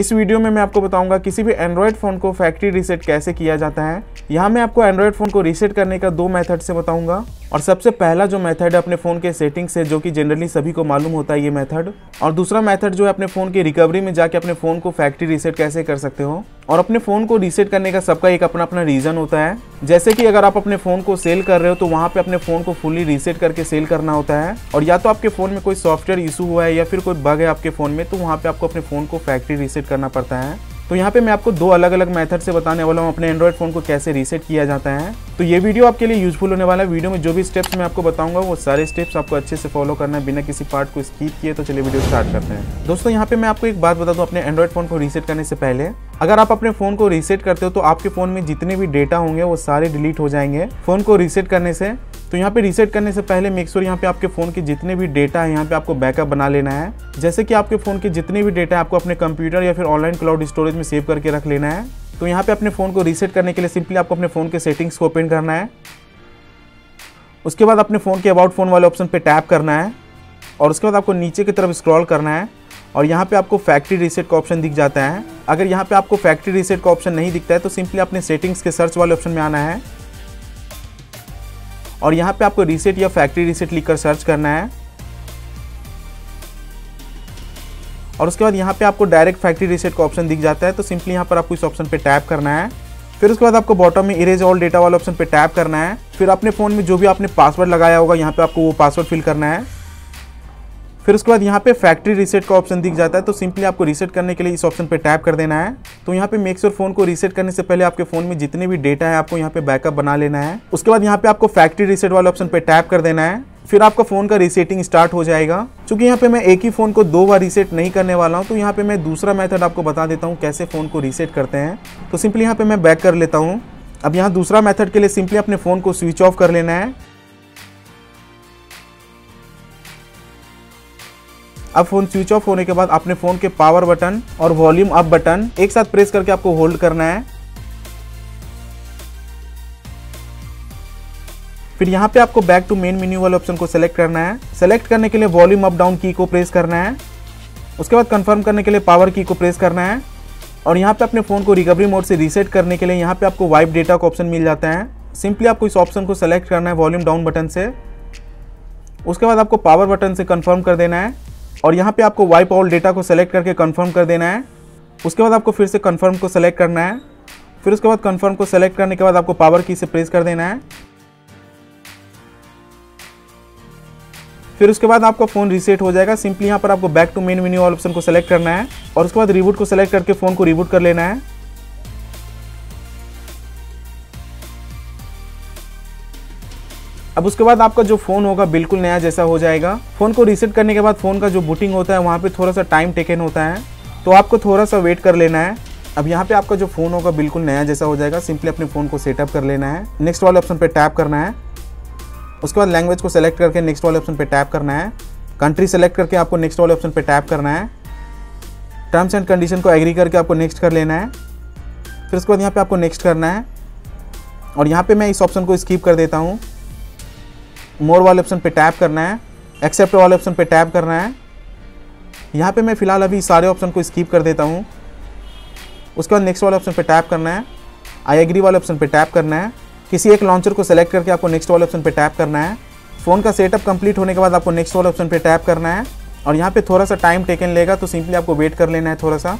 इस वीडियो में मैं आपको बताऊंगा किसी भी एंड्रॉयड फ़ोन को फैक्ट्री रीसेट कैसे किया जाता है। यहाँ मैं आपको एंड्रॉयड फ़ोन को रीसेट करने का दो मेथड से बताऊंगा। और सबसे पहला जो मेथड है अपने फ़ोन के सेटिंग से, जो कि जनरली सभी को मालूम होता है ये मेथड। और दूसरा मेथड जो है अपने फ़ोन की रिकवरी में जाके अपने फ़ोन को फैक्ट्री रीसेट कैसे कर सकते हो। और अपने फ़ोन को रीसेट करने का सबका एक अपना अपना रीज़न होता है। जैसे कि अगर आप अपने फ़ोन को सेल कर रहे हो तो वहाँ पे अपने फ़ोन को फुली रीसेट करके सेल करना होता है। और या तो आपके फ़ोन में कोई सॉफ्टवेयर इशू हुआ है या फिर कोई बग है आपके फ़ोन में, तो वहाँ पर आपको अपने फ़ोन को फैक्ट्री रीसेट करना पड़ता है। तो यहाँ पे मैं आपको दो अलग अलग मेथड से बताने वाला हूँ अपने एंड्रॉयड फ़ोन को कैसे रीसेट किया जाता है। तो ये वीडियो आपके लिए यूजफुल होने वाला है। वीडियो में जो भी स्टेप्स मैं आपको बताऊंगा वो सारे स्टेप्स आपको अच्छे से फॉलो करना है बिना किसी पार्ट को स्किप किए। तो चलिए वीडियो स्टार्ट करते हैं। दोस्तों यहाँ पे मैं आपको एक बात बता दूँ, अपने एंड्रॉयड फ़ोन को रीसेट करने से पहले अगर आप अपने फ़ोन को रीसेट करते हो तो आपके फ़ोन में जितने भी डेटा होंगे वो सारे डिलीट हो जाएंगे फ़ोन को रीसेट करने से। तो यहाँ पे रीसेट करने से पहले मेक श्योर यहाँ पे आपके फ़ोन के जितने भी डेटा है यहाँ पे आपको बैकअप बना लेना है। जैसे कि आपके फ़ोन के जितने भी डेटा है आपको अपने कंप्यूटर या फिर ऑनलाइन क्लाउड स्टोरेज में सेव करके रख लेना है। तो यहाँ पे अपने फ़ोन को रीसेट करने के लिए सिंपली आपको अपने फ़ोन के सेटिंग्स को ओपन करना है। उसके बाद अपने फ़ोन के अबाउट फ़ोन वाले ऑप्शन पर टैप करना है और उसके बाद आपको नीचे की तरफ स्क्रॉल करना है और यहाँ पे आपको फैक्ट्री रीसेट का ऑप्शन दिख जाता है। अगर यहाँ पे आपको फैक्ट्री रीसेट का ऑप्शन नहीं दिखता है तो सिंपली अपने सेटिंग्स के सर्च वाले ऑप्शन में आना है और यहाँ पे आपको रीसेट या फैक्ट्री रीसेट लिखकर सर्च करना है। और उसके बाद यहाँ पे आपको डायरेक्ट फैक्ट्री रीसेट का ऑप्शन दिख जाता है, तो सिंपली यहाँ पर आपको इस ऑप्शन पे टैप करना है। फिर उसके बाद आपको बॉटम में इरेज ऑल डेटा वाला ऑप्शन पे टैप करना है। फिर अपने फ़ोन में जो भी आपने पासवर्ड लगाया होगा यहाँ पर आपको वो पासवर्ड फिल करना है। फिर उसके बाद यहाँ पे फैक्ट्री रीसेट का ऑप्शन दिख जाता है, तो सिंपली आपको रीसेट करने के लिए इस ऑप्शन पे टैप कर देना है। तो यहाँ पे मेक श्योर फ़ोन को रीसेट करने से पहले आपके फ़ोन में जितने भी डेटा है आपको यहाँ पे बैकअप बना लेना है। उसके बाद यहाँ पे आपको फैक्ट्री रीसेट वाले ऑप्शन पे टैप कर देना है। फिर आपका फ़ोन का रीसेटिंग स्टार्ट हो जाएगा। चूँकि यहाँ पे मैं एक ही फ़ोन को दो बार रीसेट नहीं करने वाला हूँ, तो यहाँ पे मैं दूसरा मेथड आपको बता देता हूँ कैसे फ़ोन को रीसेट करते हैं। तो सिंपली यहाँ पे मैं बैक कर लेता हूँ। अब यहाँ दूसरा मेथड के लिए सिंपली अपने फ़ोन को स्विच ऑफ कर लेना है। अब फोन स्विच ऑफ होने के बाद अपने फ़ोन के पावर बटन और वॉल्यूम अप बटन एक साथ प्रेस करके आपको होल्ड करना है। फिर यहाँ पे आपको बैक टू मेन मेन्यू वाले ऑप्शन को सेलेक्ट करना है। सेलेक्ट करने के लिए वॉल्यूम अप डाउन की को प्रेस करना है। उसके बाद कंफर्म करने के लिए पावर की को प्रेस करना है। और यहाँ पे अपने फ़ोन को रिकवरी मोड से रीसेट करने के लिए यहाँ पे आपको वाइप डेटा का ऑप्शन मिल जाता है। सिंपली आपको इस ऑप्शन को सेलेक्ट करना है वॉल्यूम डाउन बटन से। उसके बाद आपको पावर बटन से कन्फर्म कर देना है और यहाँ पे आपको वाइप ऑल डेटा को सेलेक्ट करके कंफर्म कर देना है। उसके बाद आपको फिर से कंफर्म को सेलेक्ट करना है। फिर उसके बाद कंफर्म को सेलेक्ट करने के बाद आपको पावर की से प्रेस कर देना है। फिर उसके बाद आपका फ़ोन रीसेट हो जाएगा। सिंपली यहाँ पर आपको back to main menu option को सेलेक्ट करना है और उसके बाद रिबूट को सेलेक्ट करके फ़ोन को रिबूट कर लेना है। अब उसके बाद आपका जो फ़ोन होगा बिल्कुल नया जैसा हो जाएगा। फ़ोन को रीसेट करने के बाद फ़ोन का जो बूटिंग होता है वहाँ पे थोड़ा सा टाइम टेकन होता है, तो आपको थोड़ा सा वेट कर लेना है। अब यहाँ पे आपका जो फ़ोन होगा बिल्कुल नया जैसा हो जाएगा। सिंपली अपने फ़ोन को सेटअप कर लेना है, नेक्स्ट वाले ऑप्शन पर टैप करना है। उसके बाद लैंग्वेज को सेलेक्ट करके नेक्स्ट वाले ऑप्शन पर टैप करना है। कंट्री सेलेक्ट करके आपको नेक्स्ट वाले ऑप्शन पर टैप करना है। टर्म्स एंड कंडीशन को एग्री करके आपको नेक्स्ट कर लेना है। फिर उसके बाद यहाँ पर आपको नेक्स्ट करना है और यहाँ पर मैं इस ऑप्शन को स्किप कर देता हूँ। मोर वाले ऑप्शन पे टैप करना है। एक्सेप्ट वाले ऑप्शन पे टैप करना है। यहाँ पे मैं फ़िलहाल अभी सारे ऑप्शन को स्किप कर देता हूँ। उसके बाद नेक्स्ट वाले ऑप्शन पे टैप करना है। आई एग्री वाले ऑप्शन पे टैप करना है। किसी एक लॉन्चर को सेलेक्ट करके आपको नेक्स्ट वाले ऑप्शन पे टैप करना है। फ़ोन का सेटअप कंप्लीट होने के बाद आपको नेक्स्ट वाले ऑप्शन पर टैप करना है और यहाँ पर थोड़ा सा टाइम टेकन लेगा, तो सिंपली आपको वेट कर लेना है थोड़ा सा।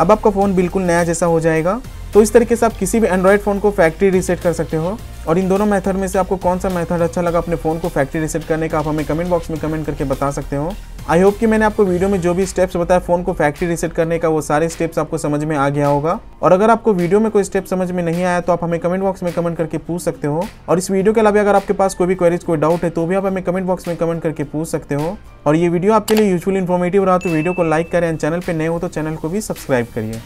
अब आपका फ़ोन बिल्कुल नया जैसा हो जाएगा। तो इस तरीके से आप किसी भी एंड्रॉयड फ़ोन को फैक्ट्री रीसेट कर सकते हो। और इन दोनों मेथड में से आपको कौन सा मेथड अच्छा लगा अपने फ़ोन को फैक्ट्री रीसेट करने का, आप हमें कमेंट बॉक्स में कमेंट करके बता सकते हो। आई होप कि मैंने आपको वीडियो में जो भी स्टेप्स बताया फ़ोन को फैक्ट्री रीसेट करने का वो सारे स्टेप्स आपको समझ में आ गया होगा। और अगर आपको वीडियो में कोई स्टेप समझ में नहीं आया तो आप हमें कमेंट बॉक्स में कमेंट करके पूछ सकते हो। और इस वीडियो के अलावा अगर आपके पास कोई भी क्वेरीज कोई डाउट है तो भी आप हमें कमेंट बॉक्स में कमेंट करके पूछ सकते हो। और ये वीडियो आपके लिए यूजफुल इन्फॉर्मेटिव रहा तो वीडियो को लाइक करें एंड चैनल पर नए हो तो चैनल को भी सब्सक्राइब करिए।